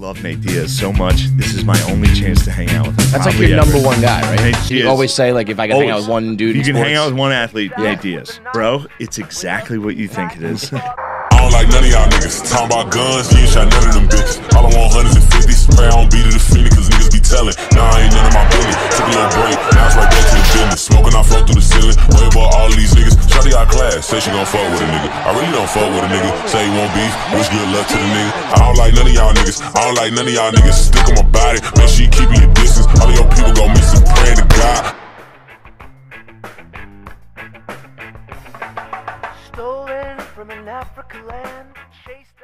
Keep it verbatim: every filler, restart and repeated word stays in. love Nate Diaz so much. This is my only chance to hang out with him. That's like your number ever. one guy, right? Nate you Diaz. always say, like, if I can always. hang out with one dude, you can sports. hang out with one athlete, yeah. Nate Diaz, bro. It's exactly what you think it is. I don't like none of y'all niggas. Talking about guns, you ain't shot none of them bitches. All I want hundreds and fifty spray on beat of the Phoenix, cause niggas be telling. Now nah, I ain't none of my business. Took a little break, now it's right back to the business. Smoking, I float through the ceiling. Worry about all these niggas. Shawty out class, say she gon' fuck with a nigga. I really don't fuck with a nigga. Say he won't beef, wish good luck to the nigga. I don't like none of y'all niggas. I don't like none of y'all niggas. Stick on my body, make sure you keep your distance. All of your people gon' miss it, praying to God. Stolen from an African land, chased